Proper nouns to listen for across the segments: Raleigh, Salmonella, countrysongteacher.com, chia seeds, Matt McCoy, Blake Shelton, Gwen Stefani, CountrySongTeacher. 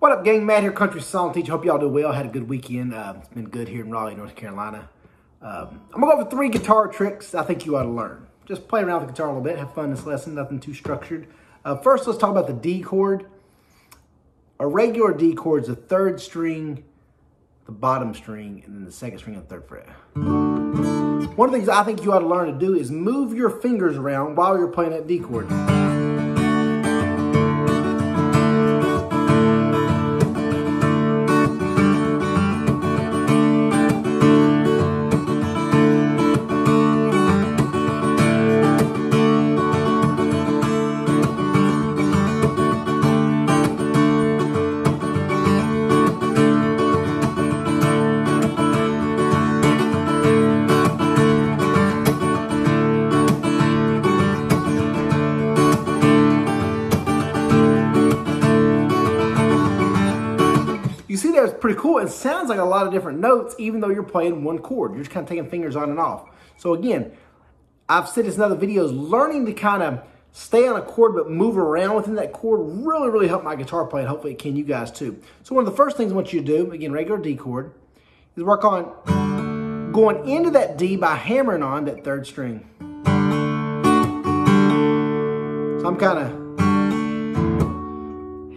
What up, gang? Matt here, Country Song Teacher. Hope y'all do well. Had a good weekend. It's been good here in Raleigh, North Carolina. I'm going to go over 3 guitar tricks I think you ought to learn. Just play around with the guitar a little bit. Have fun this lesson. Nothing too structured. First, let's talk about the D chord. A regular D chord is the 3rd string, the bottom string, and then the 2nd string on the 3rd fret. One of the things I think you ought to learn to do is move your fingers around while you're playing that D chord. See, that's pretty cool. It sounds like a lot of different notes, even though you're playing one chord. You're just kind of taking fingers on and off. So again, I've said this in other videos, learning to kind of stay on a chord but move around within that chord really, really helped my guitar playing. Hopefully it can you guys too. So one of the first things I want you to do, again, regular D chord, is work on going into that D by hammering on that 3rd string. So I'm kind of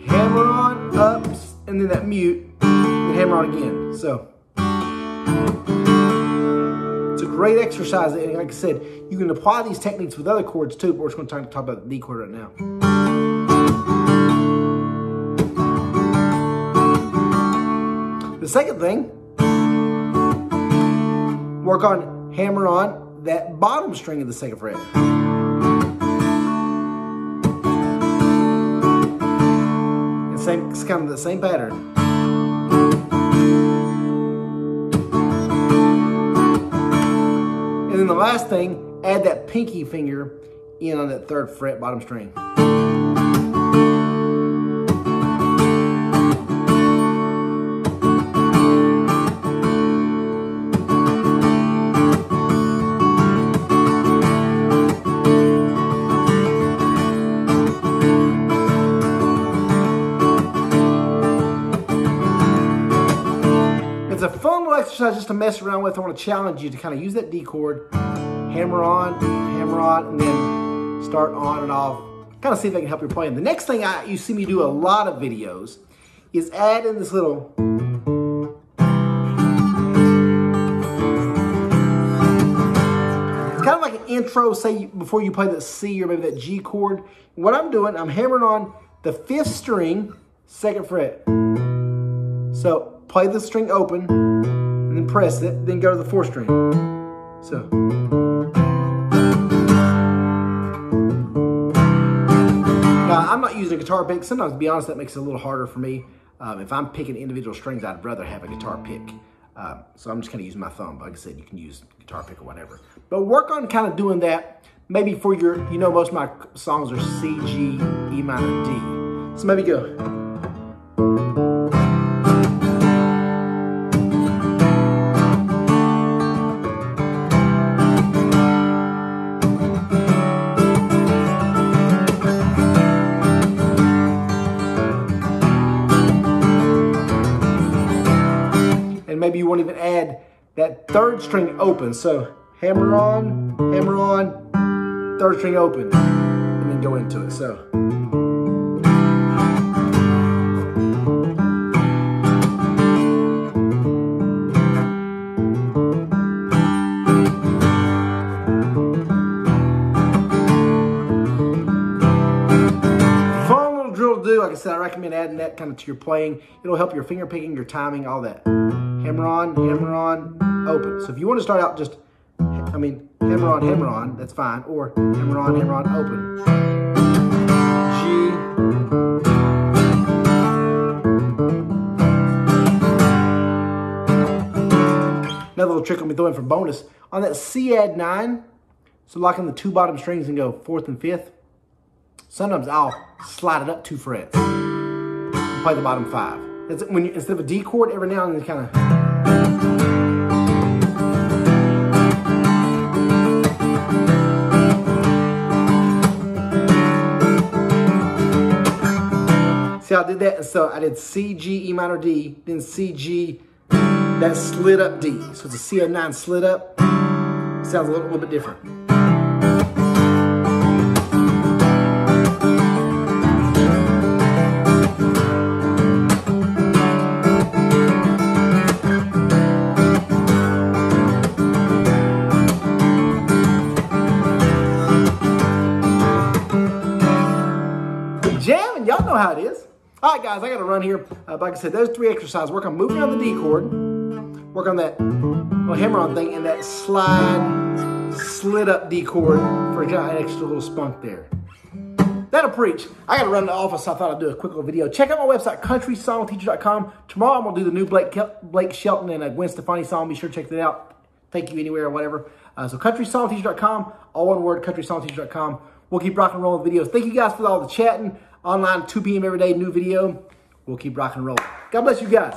hammer on, up, and then that mute, and hammer on again. So it's a great exercise, and like I said, you can apply these techniques with other chords too, but we're just going to talk about the D chord right now. The second thing, work on hammer on that bottom string of the 2nd fret. It's kind of the same pattern. And then the last thing, add that pinky finger in on that 3rd fret bottom string. It's a fun little exercise just to mess around with. I want to challenge you to kind of use that D chord, hammer on, and then start on and off. Kind of see if they can help your playing. The next thing you see me do a lot of videos is add in this little. It's kind of like an intro, say before you play that C or maybe that G chord. What I'm doing, I'm hammering on the 5th string, 2nd fret. So play the string open, and then press it, then go to the 4th string. So. Now, I'm not using a guitar pick. Sometimes, to be honest, that makes it a little harder for me. If I'm picking individual strings, I'd rather have a guitar pick. So I'm just kind of using my thumb. Like I said, you can use a guitar pick or whatever. But work on kind of doing that, maybe for your, you know, most of my songs are C, G, E minor, D. So maybe go. Maybe you won't even add that 3rd string open. So hammer on, 3rd string open, and then go into it. So fun little drill to do. Like I said, I recommend adding that kind of to your playing. It'll help your finger picking, your timing, all that. Hammer on, open. So if you want to start out just, hammer on, that's fine. Or hammer on, open. G. Another little trick I'll be throwing for bonus. On that C add 9, so lock in the 2 bottom strings and go 4th and 5th. Sometimes I'll slide it up 2 frets. Play the bottom 5. That's when you, instead of a D chord, every now and then kind of. See how I did that? And so I did C, G, E minor, D, then C, G, that slid up D. So it's a C09 slid up. Sounds a little bit different. Jamming, y'all know how it is. All right, guys, I got to run here. Like I said, those three exercises. Work on moving on the D chord. Work on that little hammer-on thing and that slide, slid up D chord for an extra little spunk there. That'll preach. I got to run to the office, so I thought I'd do a quick little video. Check out my website, countrysongteacher.com. Tomorrow I'm going to do the new Blake Shelton and Gwen Stefani song. Be sure to check that out. Take You Anywhere or whatever. So countrysongteacher.com, all one word, countrysongteacher.com. We'll keep rocking and rolling videos. Thank you guys for all the chatting. Online, 2 p.m. every day, new video. We'll keep rocking and rolling. God bless you guys.